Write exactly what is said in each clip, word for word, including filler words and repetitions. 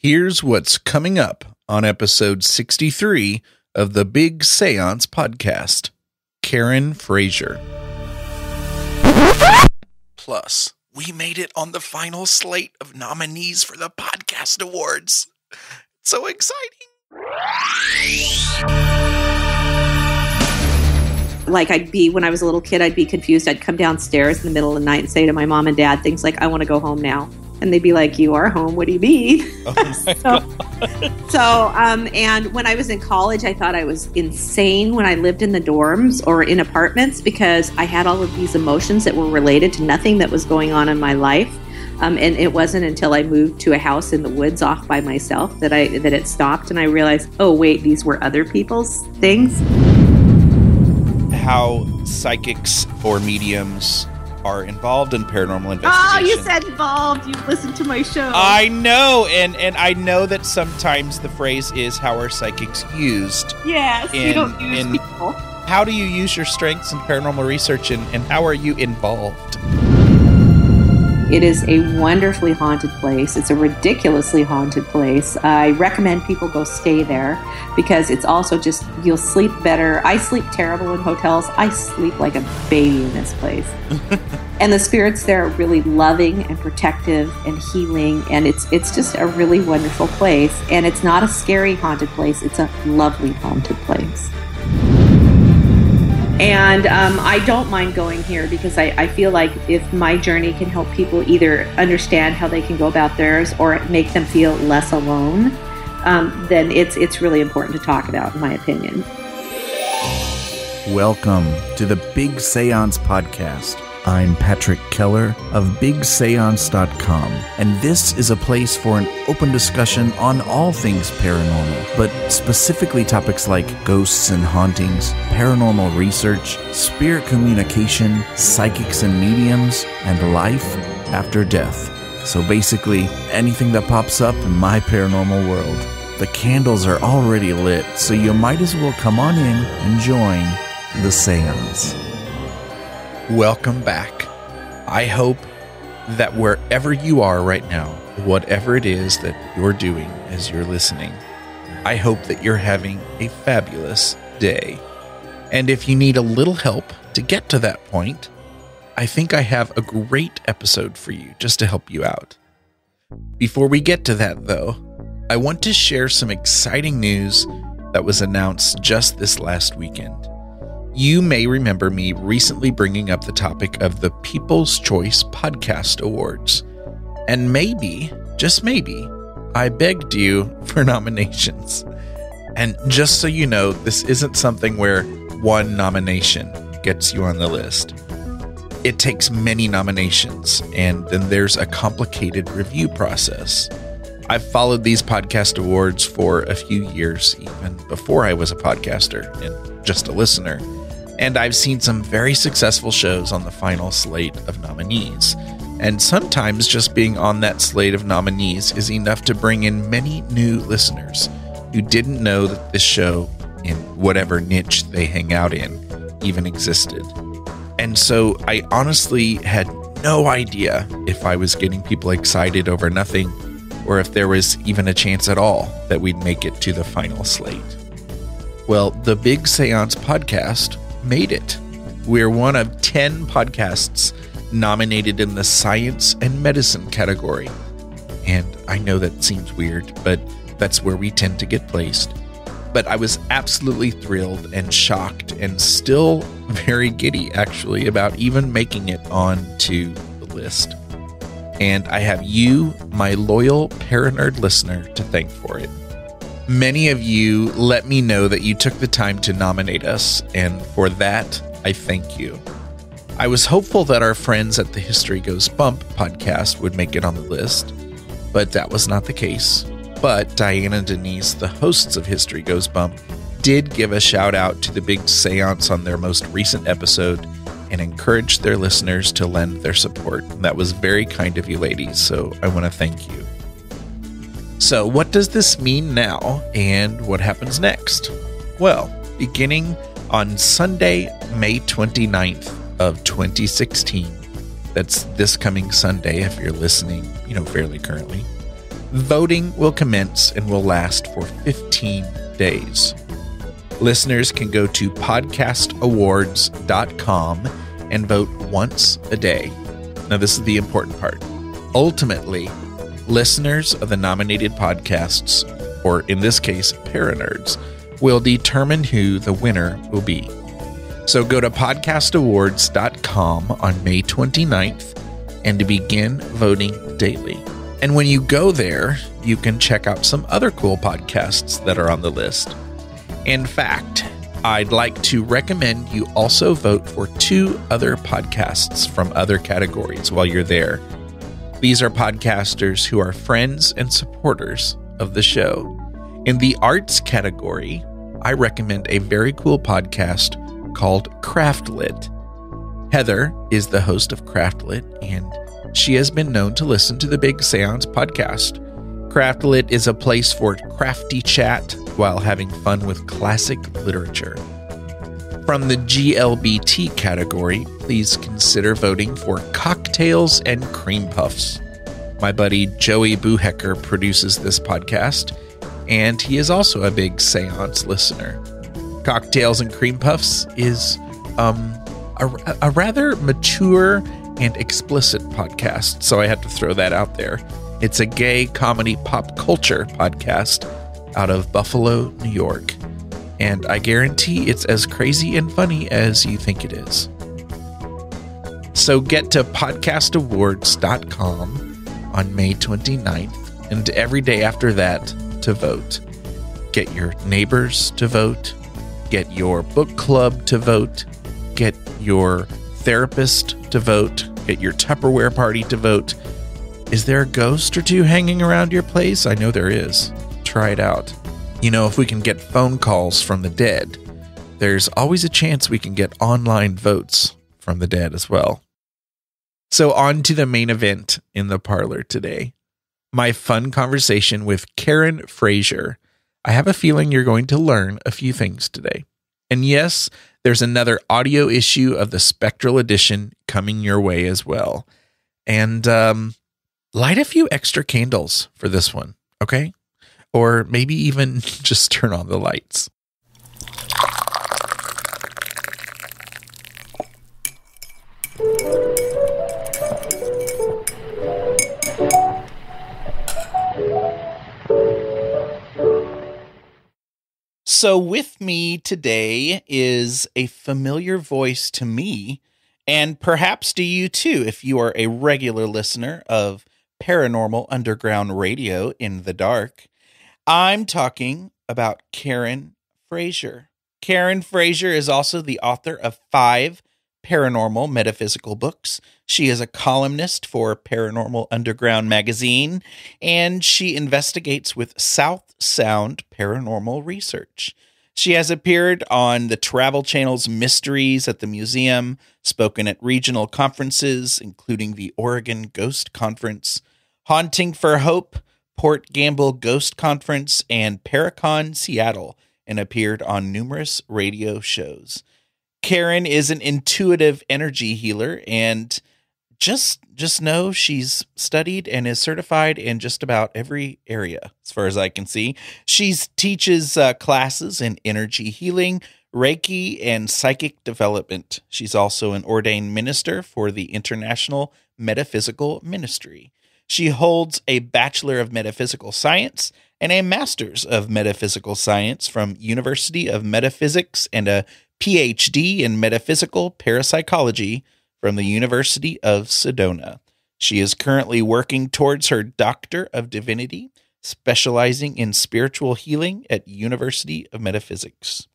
Here's what's coming up on episode sixty-three of the Big Seance podcast. Karen Frazier. Plus, we made it on the final slate of nominees for the podcast awards. It's so exciting. Like I'd be, when I was a little kid, I'd be confused. I'd come downstairs in the middle of the night and say to my mom and dad things like, I want to go home now. And they'd be like, you are home. What do you mean? Oh my God. So, um, and when I was in college, I thought I was insane when I lived in the dorms or in apartments because I had all of these emotions that were related to nothing that was going on in my life. Um, and it wasn't until I moved to a house in the woods off by myself that I that it stopped. And I realized, oh, wait, these were other people's things. How psychics or mediums are involved in paranormal investigation. Oh, you said involved. You've listened to my show. I know. And, and I know that sometimes the phrase is, how are psychics used? Yes, in, you don't use in, people. How do you use your strengths in paranormal research, and, and how are you involved? It is a wonderfully haunted place. It's a ridiculously haunted place. I recommend people go stay there because it's also just, you'll sleep better. I sleep terrible in hotels. I sleep like a baby in this place. And the spirits there are really loving and protective and healing. And it's it's just a really wonderful place. And it's not a scary haunted place. It's a lovely haunted place. And um, I don't mind going here because I, I feel like if my journey can help people either understand how they can go about theirs or make them feel less alone, um, then it's it's really important to talk about, in my opinion. Welcome to the Big Seance Podcast. I'm Patrick Keller of Big Seance dot com, and this is a place for an open discussion on all things paranormal, but specifically topics like ghosts and hauntings, paranormal research, spirit communication, psychics and mediums, and life after death. So basically, anything that pops up in my paranormal world. The candles are already lit, so you might as well come on in and join the seance. Welcome back. I hope that wherever you are right now, whatever it is that you're doing as you're listening, I hope that you're having a fabulous day. And if you need a little help to get to that point, I think I have a great episode for you just to help you out. Before we get to that, though, I want to share some exciting news that was announced just this last weekend. You may remember me recently bringing up the topic of the People's Choice Podcast Awards. And maybe, just maybe, I begged you for nominations. And just so you know, this isn't something where one nomination gets you on the list. It takes many nominations, and then there's a complicated review process. I've followed these podcast awards for a few years, even before I was a podcaster and just a listener. And I've seen some very successful shows on the final slate of nominees. And sometimes just being on that slate of nominees is enough to bring in many new listeners who didn't know that this show, in whatever niche they hang out in, even existed. And so I honestly had no idea if I was getting people excited over nothing or if there was even a chance at all that we'd make it to the final slate. Well, the Big Seance podcast made it. We're one of ten podcasts nominated in the science and medicine category. And I know that seems weird, but that's where we tend to get placed. But I was absolutely thrilled and shocked and still very giddy, actually, about even making it onto the list. And I have you, my loyal Paranerd listener, to thank for it. Many of you let me know that you took the time to nominate us, and for that, I thank you. I was hopeful that our friends at the History Goes Bump podcast would make it on the list, but that was not the case. But Diana and Denise, the hosts of History Goes Bump, did give a shout out to the Big Seance on their most recent episode and encouraged their listeners to lend their support. That was very kind of you ladies, so I want to thank you. So what does this mean now, and what happens next? Well, beginning on Sunday, May twenty-ninth of twenty sixteen, that's this coming Sunday if you're listening, you know, fairly currently, Voting will commence and will last for fifteen days. Listeners can go to podcast awards dot com and vote once a day. Now, this is the important part. Ultimately, listeners of the nominated podcasts, or in this case, Paranerds, will determine who the winner will be. So go to podcast awards dot com on May twenty-ninth and to begin voting daily. And when you go there, you can check out some other cool podcasts that are on the list. In fact, I'd like to recommend you also vote for two other podcasts from other categories while you're there. These are podcasters who are friends and supporters of the show. In the arts category, I recommend a very cool podcast called Craftlit. Heather is the host of Craftlit, and she has been known to listen to the Big Seance podcast. Craftlit is a place for crafty chat while having fun with classic literature. From the G L B T category, please consider voting for Cocktails and Cream Puffs. My buddy Joey Buhecker produces this podcast, and he is also a big seance listener. Cocktails and Cream Puffs is um, a, a rather mature and explicit podcast, so I had to throw that out there. It's a gay comedy pop culture podcast out of Buffalo, New York, and I guarantee it's as crazy and funny as you think it is. So get to podcast awards dot com on May twenty-ninth and every day after that to vote. Get your neighbors to vote, get your book club to vote, get your therapist to vote, get your Tupperware party to vote. Is there a ghost or two hanging around your place? I know there is. Try it out. You know, if we can get phone calls from the dead, there's always a chance we can get online votes from the dead as well. So on to the main event in the parlor today. My fun conversation with Karen Frazier. I have a feeling you're going to learn a few things today. And yes, there's another audio issue of the Spectral Edition coming your way as well. And um, light a few extra candles for this one, okay? Or maybe even just turn on the lights. So with me today is a familiar voice to me, and perhaps to you too, if you are a regular listener of Paranormal Underground Radio in the Dark. I'm talking about Karen Frazier. Karen Frazier is also the author of five paranormal metaphysical books. She is a columnist for Paranormal Underground Magazine, and she investigates with South Sound Paranormal Research. She has appeared on the Travel Channel's Mysteries at the Museum, spoken at regional conferences, including the Oregon Ghost Conference, Haunting for Hope, Port Gamble Ghost Conference, and Paracon Seattle, and appeared on numerous radio shows. Karen is an intuitive energy healer, and just just know she's studied and is certified in just about every area, as far as I can see. She teaches uh, classes in energy healing, Reiki, and psychic development. She's also an ordained minister for the International Metaphysical Ministry. She holds a Bachelor of Metaphysical Science and a Master's of Metaphysical Science from University of Metaphysics, and a P H D in Metaphysical Parapsychology from the University of Sedona. She is currently working towards her Doctor of Divinity, specializing in spiritual healing at University of Metaphysics.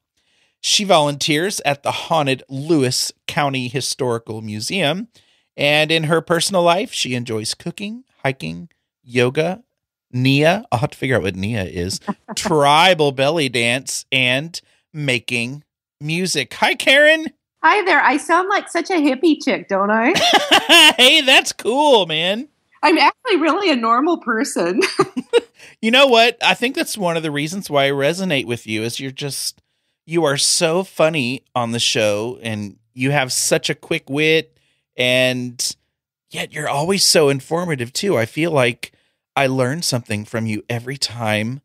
She volunteers at the haunted Lewis County Historical Museum, and in her personal life, she enjoys cooking, hiking, yoga, Nia, I'll have to figure out what Nia is, tribal belly dance, and making music. Hi, Karen. Hi there. I sound like such a hippie chick, don't I? Hey, that's cool, man. I'm actually really a normal person. You know what? I think that's one of the reasons why I resonate with you is you're just, you are so funny on the show, and you have such a quick wit, and yet you're always so informative too. I feel like I learn something from you every time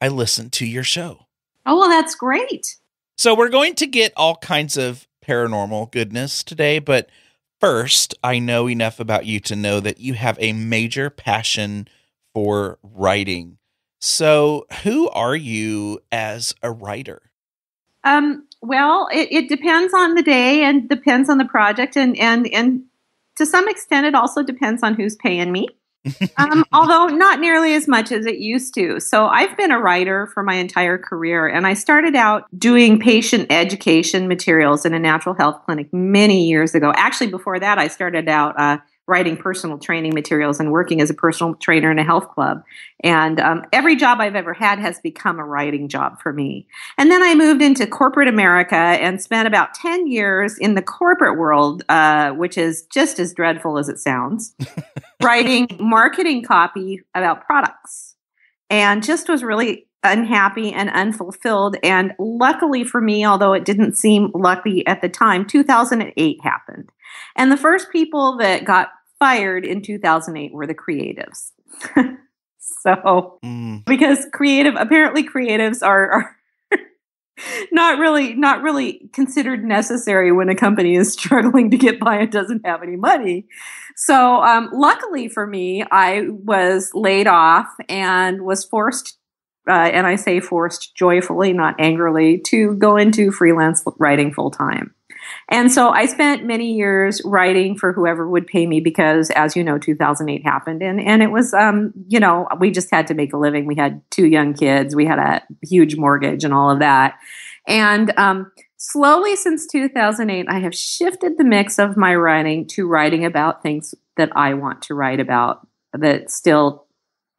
I listen to your show. Oh, well, that's great. So we're going to get all kinds of paranormal goodness today, but first, I know enough about you to know that you have a major passion for writing. So who are you as a writer? Um, well, it, it depends on the day and depends on the project. And, and, and to some extent, it also depends on who's paying me, um, although not nearly as much as it used to. So I've been a writer for my entire career. And I started out doing patient education materials in a natural health clinic many years ago. Actually, before that, I started out uh, writing personal training materials and working as a personal trainer in a health club. And um, every job I've ever had has become a writing job for me. And then I moved into corporate America and spent about ten years in the corporate world, uh, which is just as dreadful as it sounds, writing marketing copy about products, and just was really unhappy and unfulfilled. And luckily for me, although it didn't seem lucky at the time, two thousand eight happened. And the first people that got fired in two thousand eight were the creatives. so, mm. because creative, apparently creatives are, are not really, not really considered necessary when a company is struggling to get by and doesn't have any money. So, um, luckily for me, I was laid off and was forced, uh, and I say forced joyfully, not angrily, to go into freelance writing full time. And so I spent many years writing for whoever would pay me because, as you know, two thousand eight happened. And, and it was, um, you know, we just had to make a living. We had two young kids. We had a huge mortgage and all of that. And um, slowly since two thousand eight, I have shifted the mix of my writing to writing about things that I want to write about that still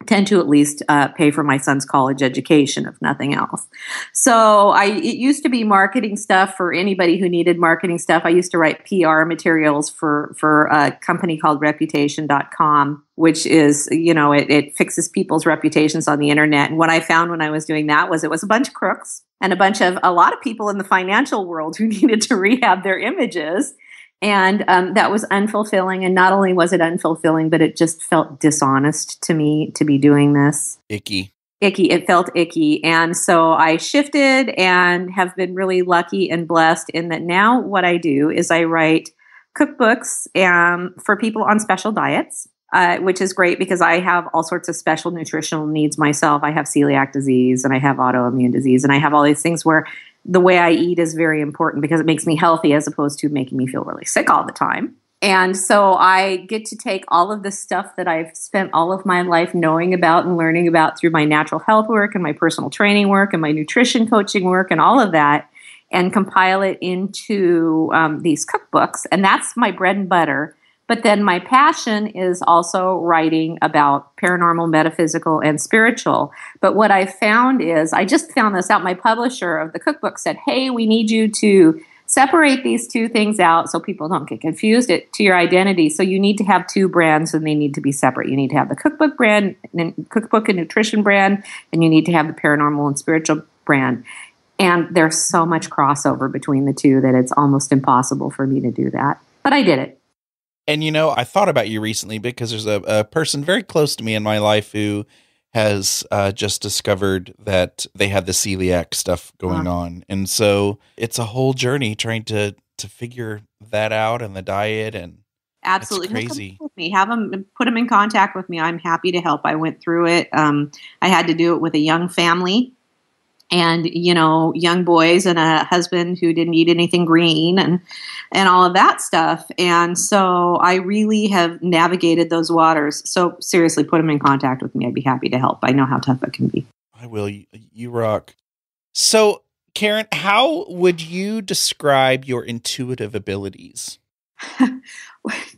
tend to at least uh, pay for my son's college education, if nothing else. So I, it used to be marketing stuff for anybody who needed marketing stuff. I used to write P R materials for, for a company called reputation dot com, which is, you know, it, it fixes people's reputations on the internet. And what I found when I was doing that was it was a bunch of crooks and a bunch of, a lot of people in the financial world who needed to rehab their images. And um, that was unfulfilling. And not only was it unfulfilling, but it just felt dishonest to me to be doing this. Icky. Icky. It felt icky. And so I shifted and have been really lucky and blessed in that now what I do is I write cookbooks um, for people on special diets, uh, which is great because I have all sorts of special nutritional needs myself. I have celiac disease and I have autoimmune disease and I have all these things where the way I eat is very important because it makes me healthy as opposed to making me feel really sick all the time. And so I get to take all of the stuff that I've spent all of my life knowing about and learning about through my natural health work and my personal training work and my nutrition coaching work and all of that and compile it into um, these cookbooks. And that's my bread and butter. But then my passion is also writing about paranormal, metaphysical, and spiritual. But what I found is, I just found this out, my publisher of the cookbook said, hey, we need you to separate these two things out so people don't get confused it, to your identity. So you need to have two brands and they need to be separate. You need to have the cookbook brand, and cookbook and nutrition brand, and you need to have the paranormal and spiritual brand. And there's so much crossover between the two that it's almost impossible for me to do that. But I did it. And, you know, I thought about you recently because there's a, a person very close to me in my life who has uh, just discovered that they had the celiac stuff going wow. on. And so it's a whole journey trying to to figure that out and the diet. And absolutely crazy. With me. Have them, put them in contact with me. I'm happy to help. I went through it. Um, I had to do it with a young family and, you know, young boys and a husband who didn't eat anything green and, and all of that stuff. And so I really have navigated those waters. So seriously, put them in contact with me. I'd be happy to help. I know how tough it can be. I will. You, you rock. So Karen, how would you describe your intuitive abilities?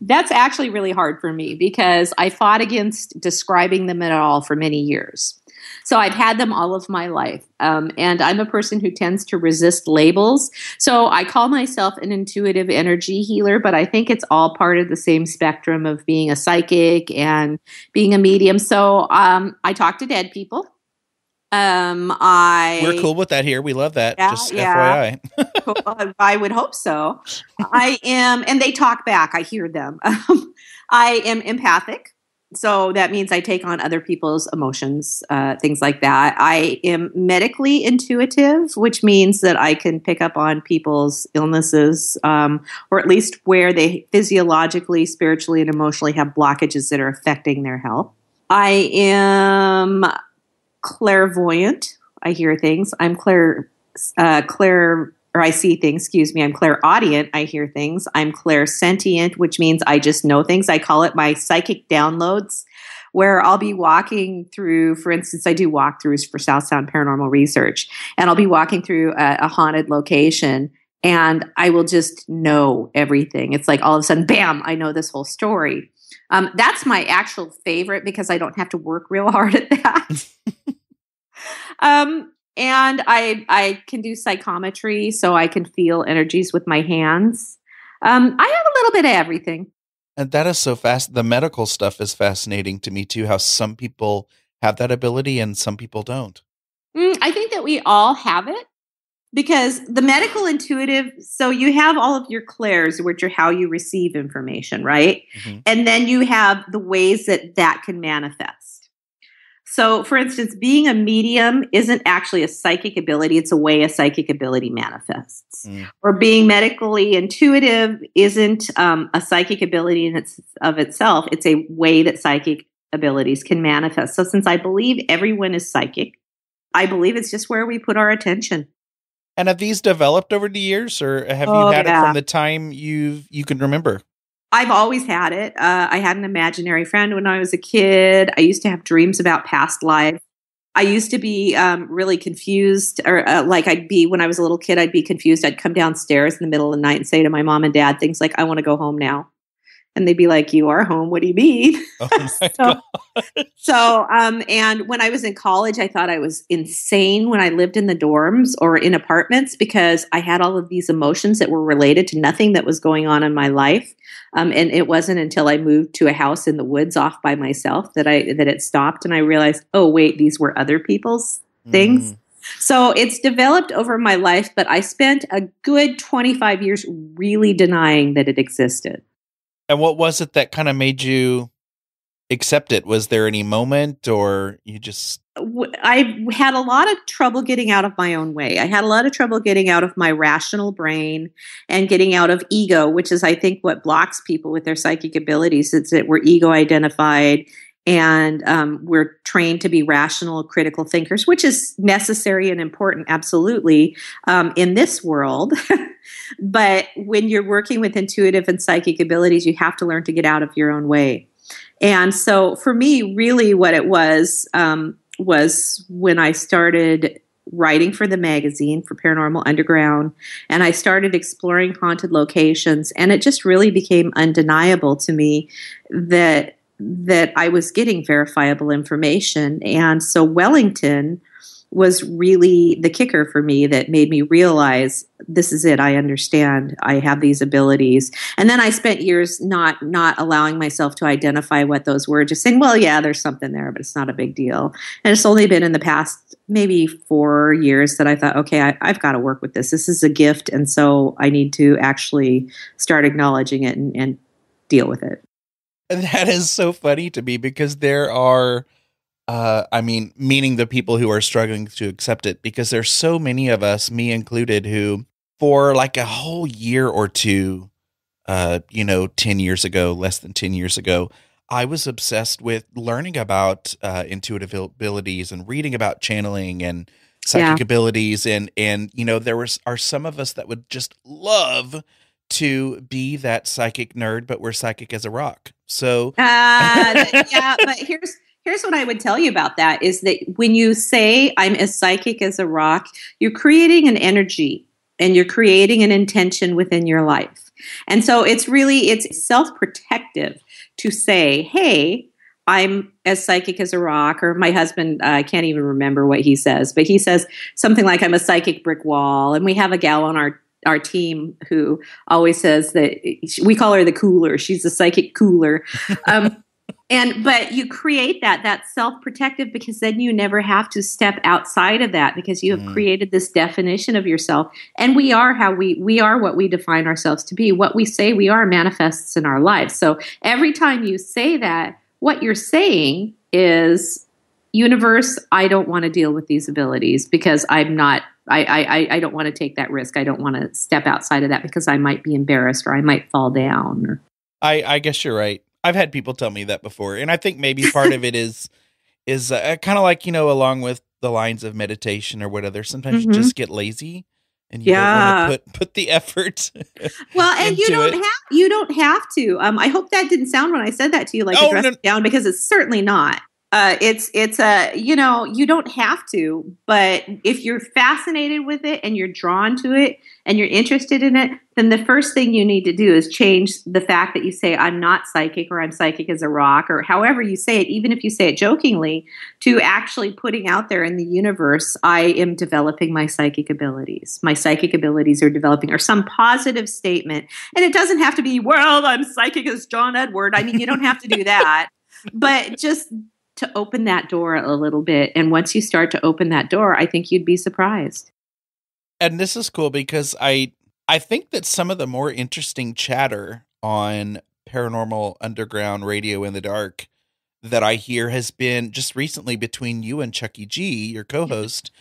That's actually really hard for me because I fought against describing them at all for many years. So I've had them all of my life. Um, and I'm a person who tends to resist labels. So I call myself an intuitive energy healer, but I think it's all part of the same spectrum of being a psychic and being a medium. So um, I talk to dead people. Um, I We're cool with that here. We love that. Yeah, just yeah. F Y I. I would hope so. I am, and they talk back. I hear them. Um, I am empathic. So that means I take on other people's emotions, uh, things like that. I am medically intuitive, which means that I can pick up on people's illnesses, um, or at least where they physiologically, spiritually, and emotionally have blockages that are affecting their health. I am clairvoyant. I hear things. I'm clair, uh, clair, or I see things, excuse me. I'm clairaudient. I hear things. I'm clairsentient, which means I just know things. I call it my psychic downloads, where I'll be walking through, for instance, I do walkthroughs for South Sound Paranormal Research, and I'll be walking through a, a haunted location, and I will just know everything. It's like all of a sudden, bam, I know this whole story. Um, that's my actual favorite because I don't have to work real hard at that. um, and I I can do psychometry, so I can feel energies with my hands. Um, I have a little bit of everything. And that is so fast. The medical stuff is fascinating to me too, how some people have that ability and some people don't. Mm, I think that we all have it. Because the medical intuitive, so you have all of your clairs, which are how you receive information, right? Mm-hmm. And then you have the ways that that can manifest. So, for instance, being a medium isn't actually a psychic ability. It's a way a psychic ability manifests. Mm. Or being medically intuitive isn't um, a psychic ability in its, of itself. It's a way that psychic abilities can manifest. So since I believe everyone is psychic, I believe it's just where we put our attention. And have these developed over the years, or have oh, you had yeah. it from the time you you can remember? I've always had it. Uh, I had an imaginary friend when I was a kid. I used to have dreams about past lives. I used to be um, really confused, or uh, like I'd be, when I was a little kid, I'd be confused. I'd come downstairs in the middle of the night and say to my mom and dad things like, I want to go home now. And they'd be like, you are home. What do you mean? Oh my so, God. so, um, and when I was in college, I thought I was insane when I lived in the dorms or in apartments because I had all of these emotions that were related to nothing that was going on in my life. Um, and it wasn't until I moved to a house in the woods off by myself that I, that it stopped. And I realized, oh wait, these were other people's mm. things. So it's developed over my life, but I spent a good twenty-five years really denying that it existed. And what was it that kind of made you accept it? Was there any moment or you just... I had a lot of trouble getting out of my own way. I had a lot of trouble getting out of my rational brain and getting out of ego, which is, I think, what blocks people with their psychic abilities. It's that we're ego identified and um, we're trained to be rational, critical thinkers, which is necessary and important, absolutely, um, in this world. But when you're working with intuitive and psychic abilities, you have to learn to get out of your own way. And so for me, really what it was, um, was when I started writing for the magazine for Paranormal Underground, and I started exploring haunted locations, and it just really became undeniable to me that that I was getting verifiable information. And so Wellington was really the kicker for me that made me realize this is it. I understand. I have these abilities. And then I spent years not not allowing myself to identify what those were, just saying, well, yeah, there's something there, but it's not a big deal. And it's only been in the past maybe four years that I thought, okay, I, I've got to work with this. This is a gift. And so I need to actually start acknowledging it and, and deal with it. And that is so funny to me because there are, uh, I mean, meaning the people who are struggling to accept it, because there's so many of us, me included, who for like a whole year or two, uh, you know, ten years ago, less than ten years ago, I was obsessed with learning about uh, intuitive abilities and reading about channeling and psychic yeah. abilities. And, and, you know, there was, are some of us that would just love to be that psychic nerd, but we're psychic as a rock. So, uh, yeah, but here's, here's what I would tell you about that is that when you say I'm as psychic as a rock, you're creating an energy and you're creating an intention within your life. And so it's really, it's self-protective to say, hey, I'm as psychic as a rock, or my husband, I uh, can't even remember what he says, but he says something like I'm a psychic brick wall. And we have a gal on our our team who always says that we call her the cooler. She's a psychic cooler. Um, and, but you create that, that self-protective, because then you never have to step outside of that because you have mm. created this definition of yourself. And we are how we, we are what we define ourselves to be. What we say we are manifests in our lives. So every time you say that, what you're saying is, universe, I don't want to deal with these abilities because I'm not, I, I, I don't want to take that risk. I don't want to step outside of that because I might be embarrassed or I might fall down. Or... I, I guess you're right. I've had people tell me that before. And I think maybe part of it is, is uh, kind of like, you know, along with the lines of meditation or whatever, sometimes mm-hmm. you just get lazy. And you yeah. don't want to put, put the effort. Well, and you don't it. have you don't have to. Um, I hope that didn't sound when I said that to you, like oh, a dress no. down, because it's certainly not. Uh, it's it's a you know you don't have to, but if you're fascinated with it and you're drawn to it and you're interested in it, then the first thing you need to do is change the fact that you say I'm not psychic or I'm psychic as a rock or however you say it, even if you say it jokingly, to actually putting out there in the universe, I am developing my psychic abilities. My psychic abilities are developing, or some positive statement. And it doesn't have to be, well, I'm psychic as John Edward. I mean, you don't have to do that, but just to open that door a little bit. And once you start to open that door, I think you'd be surprised. And this is cool because I I think that some of the more interesting chatter on Paranormal Underground Radio in the Dark that I hear has been just recently between you and Chucky G, your co-host,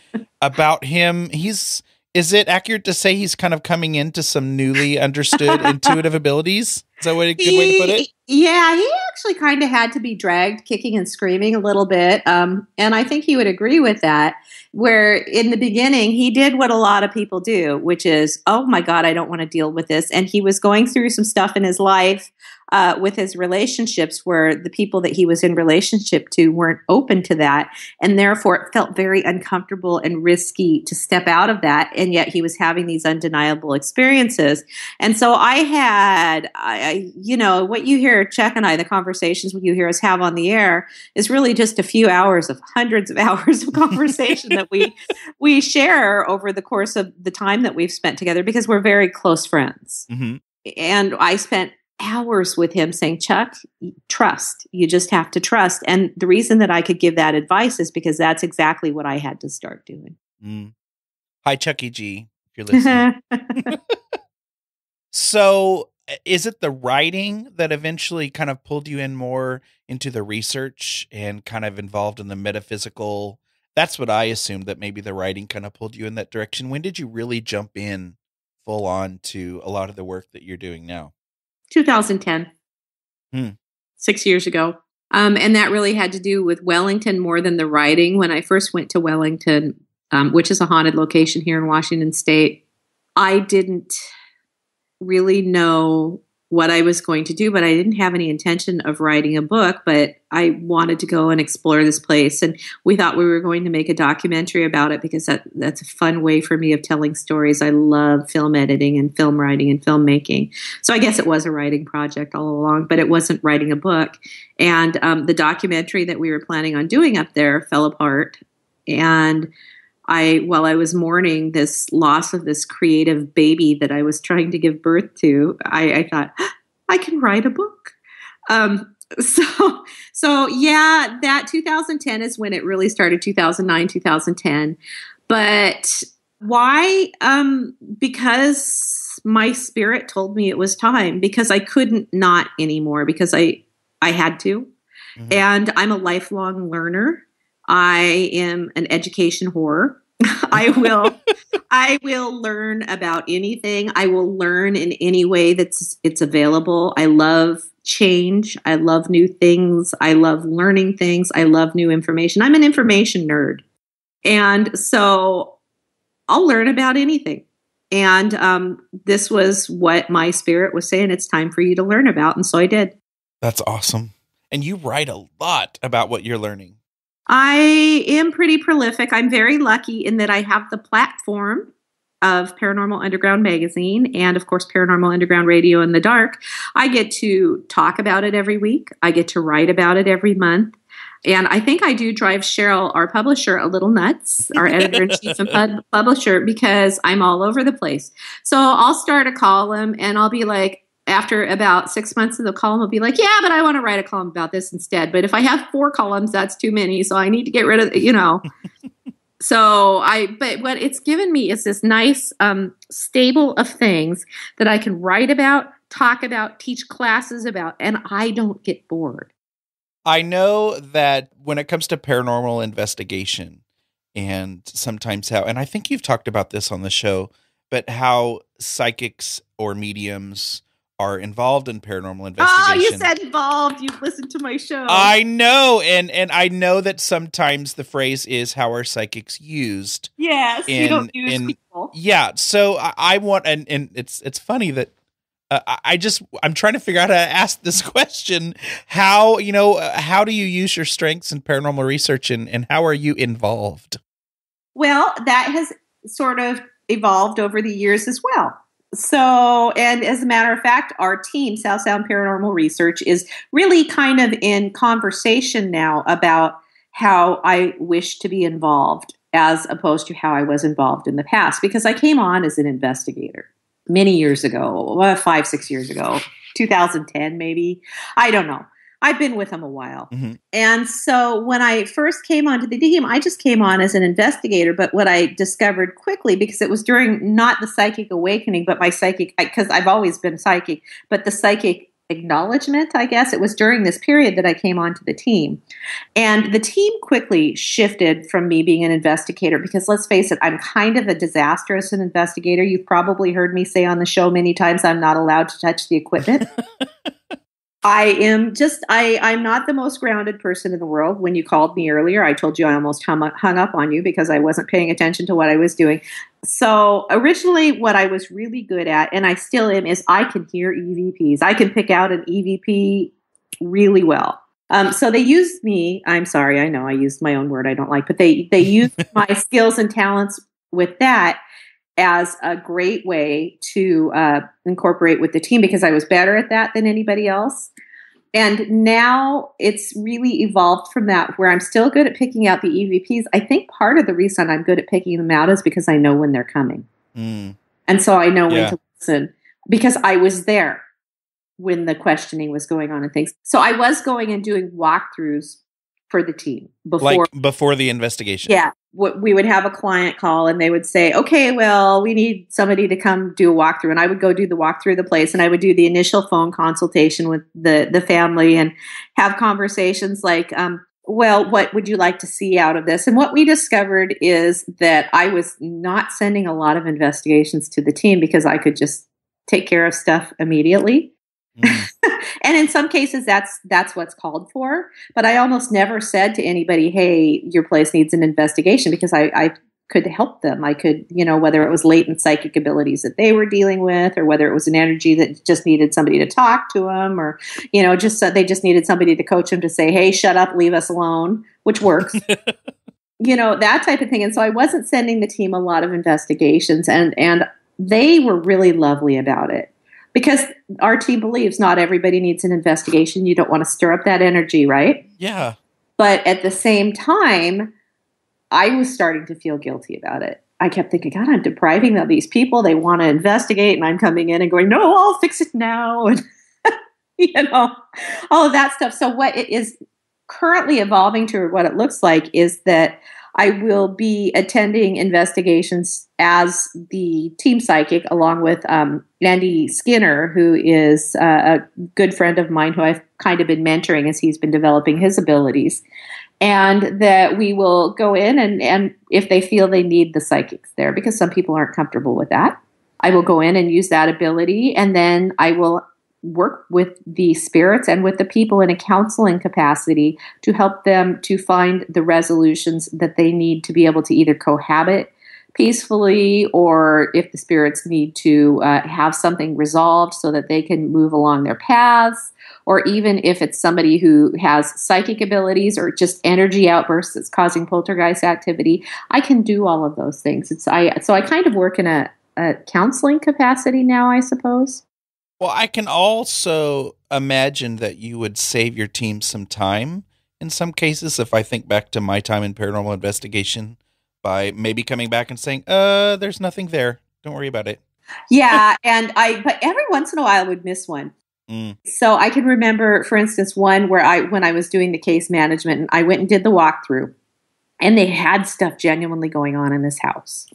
about him. He's, is it accurate to say he's kind of coming into some newly understood intuitive abilities? Is that a good he, way to put it? Yeah, he actually kind of had to be dragged kicking and screaming a little bit. Um, and I think he would agree with that, where in the beginning he did what a lot of people do, which is, oh my God, I don't want to deal with this. And he was going through some stuff in his life uh, with his relationships where the people that he was in relationship to weren't open to that. And therefore it felt very uncomfortable and risky to step out of that. And yet he was having these undeniable experiences. And so I had... I, I, you know, what you hear Chuck and I, the conversations you hear us have on the air is really just a few hours of hundreds of hours of conversation that we we share over the course of the time that we've spent together because we're very close friends. Mm-hmm. And I spent hours with him saying, Chuck, trust. You just have to trust. And the reason that I could give that advice is because that's exactly what I had to start doing. Mm. Hi, Chucky G, if you're listening. So... is it the writing that eventually kind of pulled you in more into the research and kind of involved in the metaphysical? That's what I assumed, that maybe the writing kind of pulled you in that direction. When did you really jump in full on to a lot of the work that you're doing now? two thousand ten, hmm. six years ago. Um, and that really had to do with Wellington more than the writing. When I first went to Wellington, um, which is a haunted location here in Washington State, I didn't really know what I was going to do, but I didn't have any intention of writing a book, but I wanted to go and explore this place. And we thought we were going to make a documentary about it because that, that's a fun way for me of telling stories. I love film editing and film writing and filmmaking. So I guess it was a writing project all along, but it wasn't writing a book. And um, the documentary that we were planning on doing up there fell apart. And I, while I was mourning this loss of this creative baby that I was trying to give birth to, I, I thought, I can write a book. Um, so, so yeah, that two thousand ten is when it really started, two thousand nine, two thousand ten. But why? Um, because my spirit told me it was time, because I couldn't not anymore, because I, I had to. Mm-hmm. And I'm a lifelong learner. I am an education whore. I will, I will learn about anything. I will learn in any way that's it's available. I love change. I love new things. I love learning things. I love new information. I'm an information nerd. And so I'll learn about anything. And um, this was what my spirit was saying. It's time for you to learn about. And so I did. That's awesome. And you write a lot about what you're learning. I am pretty prolific. I'm very lucky in that I have the platform of Paranormal Underground Magazine and, of course, Paranormal Underground Radio in the Dark. I get to talk about it every week. I get to write about it every month. And I think I do drive Cheryl, our publisher, a little nuts, our editor-in-chief and pub- publisher, because I'm all over the place. So I'll start a column and I'll be like, after about six months of the column, I'll be like, yeah, but I want to write a column about this instead. But if I have four columns, that's too many. So I need to get rid of, you know. so I, but what it's given me is this nice um, stable of things that I can write about, talk about, teach classes about, and I don't get bored. I know that when it comes to paranormal investigation and sometimes how, and I think you've talked about this on the show, but how psychics or mediums are involved in paranormal investigation. Oh, you said involved. You've listened to my show. I know. And and I know that sometimes the phrase is, how are psychics used? Yes, in, you don't use in, people. Yeah, so I, I want, and, and it's it's funny that uh, I just, I'm trying to figure out how to ask this question. How, you know, uh, how do you use your strengths in paranormal research, and, and how are you involved? Well, that has sort of evolved over the years as well. So, and as a matter of fact, our team, South Sound Paranormal Research, is really kind of in conversation now about how I wish to be involved as opposed to how I was involved in the past, because I came on as an investigator many years ago, five, six years ago, two thousand ten maybe. I don't know. I've been with them a while. Mm-hmm. And so when I first came onto the team, I just came on as an investigator. But what I discovered quickly, because it was during not the psychic awakening, but my psychic, because I've always been psychic, but the psychic acknowledgement, I guess, it was during this period that I came onto the team. And the team quickly shifted from me being an investigator, because let's face it, I'm kind of a disaster as an investigator. You've probably heard me say on the show many times, I'm not allowed to touch the equipment. I am just, I, I'm not the most grounded person in the world. When you called me earlier, I told you I almost hung up, hung up on you because I wasn't paying attention to what I was doing. So originally what I was really good at, and I still am, is I can hear E V Ps. I can pick out an E V P really well. Um, so they used me, I'm sorry, I know I used my own word I don't like, but they, they used my skills and talents with that as a great way to uh, incorporate with the team, because I was better at that than anybody else. And now it's really evolved from that, where I'm still good at picking out the E V Ps. I think part of the reason I'm good at picking them out is because I know when they're coming. Mm. And so I know yeah. when to listen, because I was there when the questioning was going on and things. So I was going and doing walkthroughs for the team before, like before the investigation. Yeah. We would have a client call and they would say, okay, well, we need somebody to come do a walkthrough. And I would go do the walkthrough of the place, and I would do the initial phone consultation with the, the family and have conversations like, um, well, what would you like to see out of this? And what we discovered is that I was not sending a lot of investigations to the team because I could just take care of stuff immediately. Mm. And in some cases, that's that's what's called for. But I almost never said to anybody, hey, your place needs an investigation, because I, I could help them. I could, you know, whether it was latent psychic abilities that they were dealing with, or whether it was an energy that just needed somebody to talk to them, or, you know, just so they just needed somebody to coach them to say, hey, shut up, leave us alone, which works. You know, that type of thing. And so I wasn't sending the team a lot of investigations, and and they were really lovely about it. Because our team believes not everybody needs an investigation. You don't want to stir up that energy, right? Yeah. But at the same time, I was starting to feel guilty about it. I kept thinking, God, I'm depriving of these people. They want to investigate, and I'm coming in and going, no, I'll fix it now. And, you know, all of that stuff. So what it is currently evolving to, or what it looks like, is that I will be attending investigations as the team psychic, along with um, Andy Skinner, who is uh, a good friend of mine who I've kind of been mentoring as he's been developing his abilities. And that we will go in, and, and if they feel they need the psychics there, because some people aren't comfortable with that, I will go in and use that ability. And then I will work with the spirits and with the people in a counseling capacity to help them to find the resolutions that they need to be able to either cohabit peacefully, or if the spirits need to uh, have something resolved so that they can move along their paths, or even if it's somebody who has psychic abilities or just energy outbursts that's causing poltergeist activity, I can do all of those things. It's I so I kind of work in a, a counseling capacity now, I suppose. Well, I can also imagine that you would save your team some time in some cases. If I think back to my time in paranormal investigation, by maybe coming back and saying, uh, there's nothing there. Don't worry about it. Yeah. And I, but every once in a while I would miss one. Mm. So I can remember, for instance, one where I, when I was doing the case management, and I went and did the walkthrough, and they had stuff genuinely going on in this house.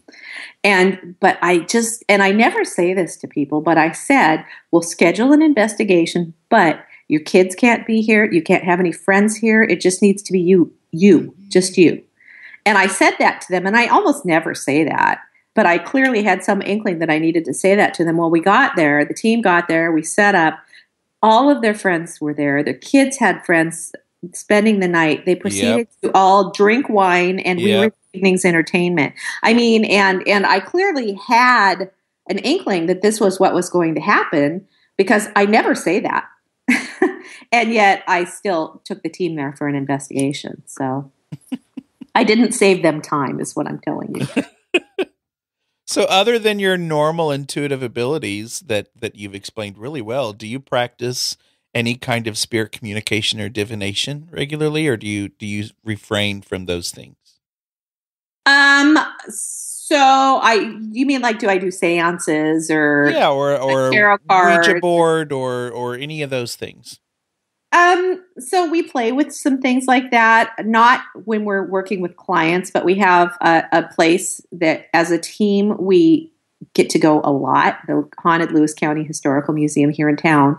And, but I just, and I never say this to people, but I said, we'll schedule an investigation, but Your kids can't be here. You can't have any friends here. It just needs to be you, you, just you. And I said that to them, and I almost never say that, but I clearly had some inkling that I needed to say that to them. Well, we got there. The team got there. We set up. All of their friends were there. Their kids had friends spending the night. They proceeded yep. to all drink wine, and yep. we were evening's entertainment. I mean, and and I clearly had an inkling that this was what was going to happen, because I never say that. And yet I still took the team there for an investigation. So I didn't save them time, is what I'm telling you. So other than your normal intuitive abilities that, that you've explained really well, do you practice any kind of spirit communication or divination regularly, or do you do you refrain from those things? Um. So I, you mean like, do I do seances or yeah, or or tarot cards, Ouija board, or or any of those things? Um. So we play with some things like that. Not when we're working with clients, but we have a, a place that, as a team, we get to go a lot. The haunted Lewis County Historical Museum here in town,